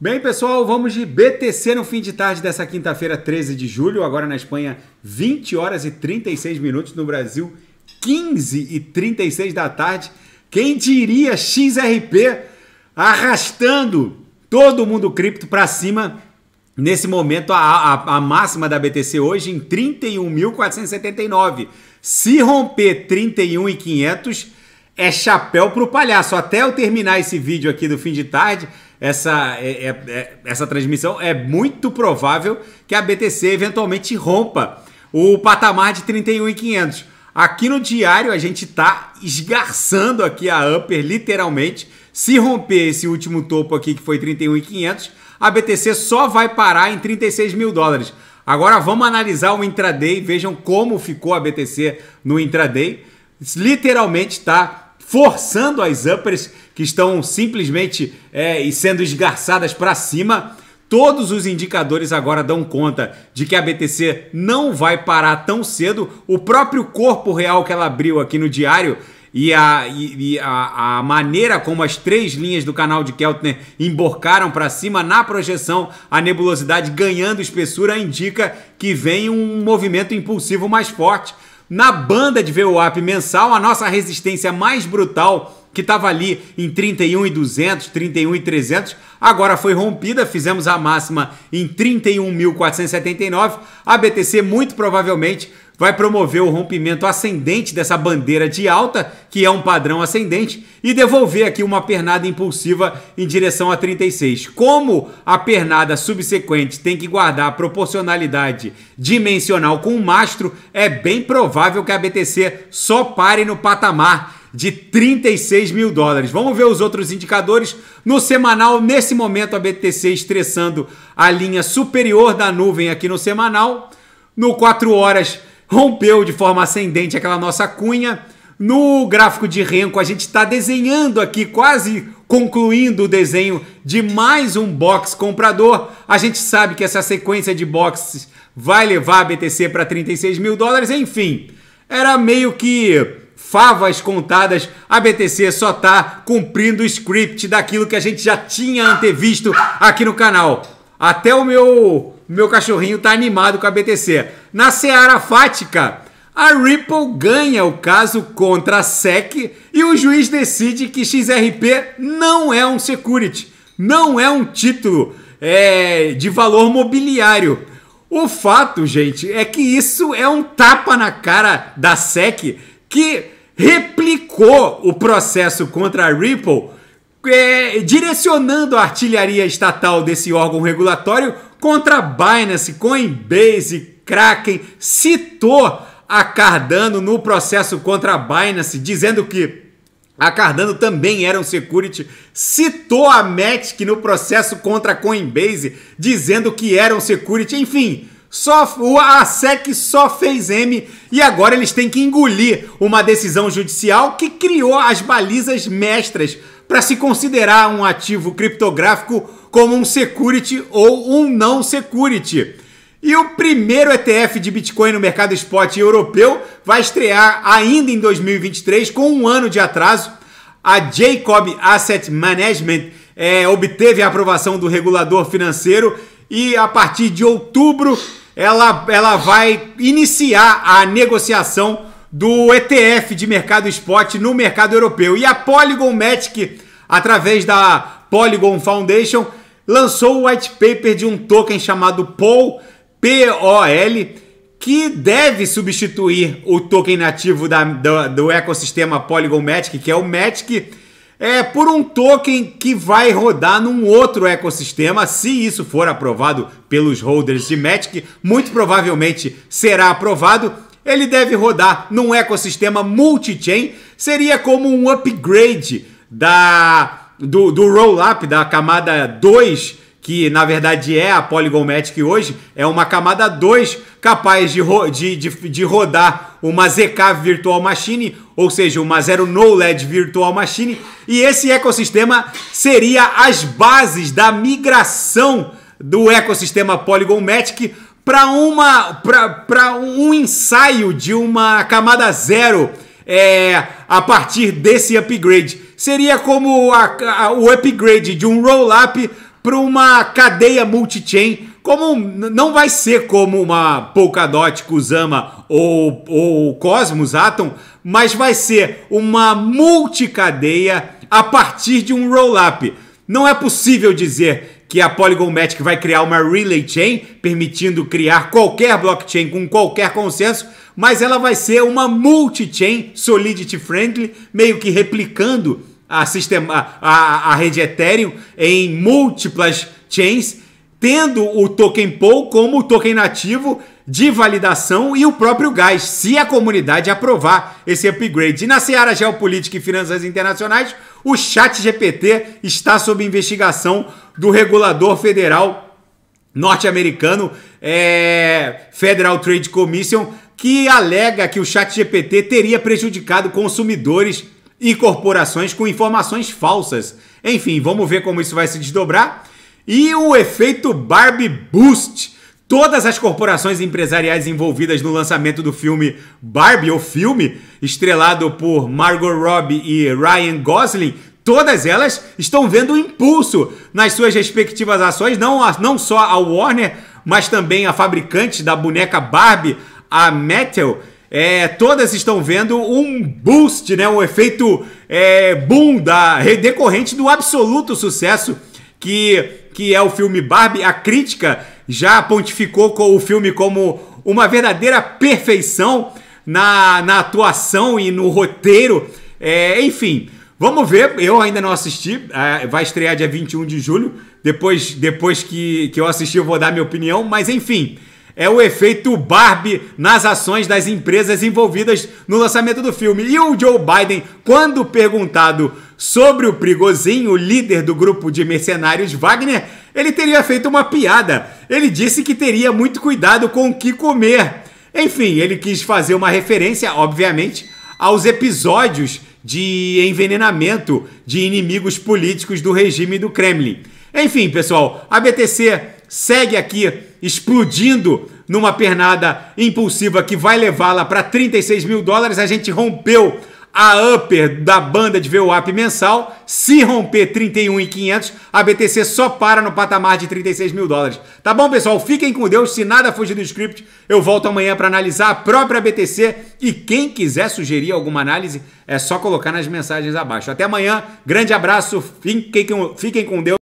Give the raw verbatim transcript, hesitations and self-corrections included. Bem, pessoal, vamos de B T C no fim de tarde dessa quinta-feira, treze de julho. Agora na Espanha, vinte horas e trinta e seis minutos. No Brasil, quinze e trinta e seis da tarde. Quem diria X R P arrastando todo mundo cripto para cima. Nesse momento, a, a, a máxima da B T C hoje em trinta e um mil quatrocentos e setenta e nove. Se romper trinta e um mil e quinhentos, é chapéu para o palhaço. Até eu terminar esse vídeo aqui do fim de tarde, essa, é, é, essa transmissão, é muito provável que a B T C eventualmente rompa o patamar de trinta e um mil e quinhentos. Aqui no diário a gente está esgarçando aqui a upper, literalmente. Se romper esse último topo aqui, que foi trinta e um mil e quinhentos, a B T C só vai parar em trinta e seis mil dólares. Agora vamos analisar o intraday, vejam como ficou a B T C no intraday. Literalmente está forçando as uppers, que estão simplesmente é, sendo esgarçadas para cima. Todos os indicadores agora dão conta de que a B T C não vai parar tão cedo. O próprio corpo real que ela abriu aqui no diário e a, e, e a, a maneira como as três linhas do canal de Keltner emborcaram para cima na projeção, a nebulosidade ganhando espessura, indica que vem um movimento impulsivo mais forte. Na banda de V WAP mensal, a nossa resistência mais brutal, que estava ali em trinta e um mil e duzentos, trinta e um mil e trezentos, agora foi rompida, fizemos a máxima em trinta e um mil quatrocentos e setenta e nove. A B T C muito provavelmente vai promover o rompimento ascendente dessa bandeira de alta, que é um padrão ascendente, e devolver aqui uma pernada impulsiva em direção a trinta e seis. Como a pernada subsequente tem que guardar a proporcionalidade dimensional com o mastro, é bem provável que a B T C só pare no patamar de trinta e seis mil dólares. Vamos ver os outros indicadores. No semanal, nesse momento, a B T C estressando a linha superior da nuvem aqui no semanal. No quatro horas, rompeu de forma ascendente aquela nossa cunha. No gráfico de renko, a gente está desenhando aqui, quase concluindo o desenho de mais um box comprador. A gente sabe que essa sequência de boxes vai levar a B T C para trinta e seis mil dólares. Enfim, era meio que favas contadas, a B T C só está cumprindo o script daquilo que a gente já tinha antevisto aqui no canal. Até o meu, meu cachorrinho está animado com a B T C. Na seara fática, a Ripple ganha o caso contra a S E C e o juiz decide que X R P não é um security, não é um título é, de valor mobiliário. O fato, gente, é que isso é um tapa na cara da S E C, que replicou o processo contra a Ripple, é, direcionando a artilharia estatal desse órgão regulatório contra a Binance, Coinbase, Kraken, citou a Cardano no processo contra a Binance, dizendo que a Cardano também era um security, citou a Matic no processo contra a Coinbase, dizendo que era um security, enfim. Só, a S E C só fez M e agora eles têm que engolir uma decisão judicial que criou as balizas mestras para se considerar um ativo criptográfico como um security ou um não security. E o primeiro E T F de Bitcoin no mercado spot europeu vai estrear ainda em dois mil e vinte e três, com um ano de atraso. A Jacob Asset Management é, obteve a aprovação do regulador financeiro e a partir de outubro Ela, ela vai iniciar a negociação do E T F de mercado spot no mercado europeu. E a Polygon Matic, através da Polygon Foundation, lançou o white paper de um token chamado P O L, P O L, que deve substituir o token nativo da, do, do ecossistema Polygon Matic, que é o Matic, é, por um token que vai rodar num outro ecossistema, se isso for aprovado pelos holders de Matic, muito provavelmente será aprovado. Ele deve rodar num ecossistema multi-chain, seria como um upgrade da, do, do roll-up da camada dois, que na verdade é a Polygon Matic hoje, é uma camada dois capaz de, ro de, de, de rodar uma Z K Virtual Machine, ou seja, uma Zero Knowledge Virtual Machine, e esse ecossistema seria as bases da migração do ecossistema Polygon Matic para uma para um ensaio de uma camada zero é, a partir desse upgrade. Seria como a, a, o upgrade de um roll-up para uma cadeia multi-chain, como não vai ser como uma Polkadot, Kusama ou, ou Cosmos, Atom, mas vai ser uma multicadeia a partir de um roll-up. Não é possível dizer que a Polygon Matic vai criar uma relay chain, permitindo criar qualquer blockchain com qualquer consenso, mas ela vai ser uma multi-chain solidity friendly, meio que replicando a, sistema, a, a rede Ethereum em múltiplas chains, tendo o token P O L como o token nativo de validação e o próprio gás, se a comunidade aprovar esse upgrade. E na seara geopolítica e finanças internacionais, o ChatGPT está sob investigação do regulador federal norte-americano, é, Federal Trade Commission, que alega que o ChatGPT teria prejudicado consumidores e corporações com informações falsas. Enfim, vamos ver como isso vai se desdobrar. E o efeito Barbie Boost. Todas as corporações empresariais envolvidas no lançamento do filme Barbie, ou filme, estrelado por Margot Robbie e Ryan Gosling, todas elas estão vendo um impulso nas suas respectivas ações, não, a, não só a Warner, mas também a fabricante da boneca Barbie, a Mattel. É, todas estão vendo um boost, né, um efeito é, boom da, decorrente do absoluto sucesso que... que é o filme Barbie. A crítica já pontificou o filme como uma verdadeira perfeição na, na atuação e no roteiro. É, enfim, vamos ver. Eu ainda não assisti. É, vai estrear dia vinte e um de julho. Depois, depois que, que eu assistir, eu vou dar minha opinião. Mas, enfim, é o efeito Barbie nas ações das empresas envolvidas no lançamento do filme. E o Joe Biden, quando perguntado sobre o Prigozhin, o líder do grupo de mercenários Wagner, ele teria feito uma piada. Ele disse que teria muito cuidado com o que comer. Enfim, ele quis fazer uma referência, obviamente, aos episódios de envenenamento de inimigos políticos do regime do Kremlin. Enfim, pessoal, a B T C segue aqui explodindo numa pernada impulsiva que vai levá-la para trinta e seis mil dólares. A gente rompeu a upper da banda de V WAP mensal. Se romper trinta e um mil e quinhentos, a B T C só para no patamar de trinta e seis mil dólares. Tá bom, pessoal? Fiquem com Deus. Se nada fugir do script, eu volto amanhã para analisar a própria B T C. E quem quiser sugerir alguma análise, é só colocar nas mensagens abaixo. Até amanhã. Grande abraço. Fiquem com Deus.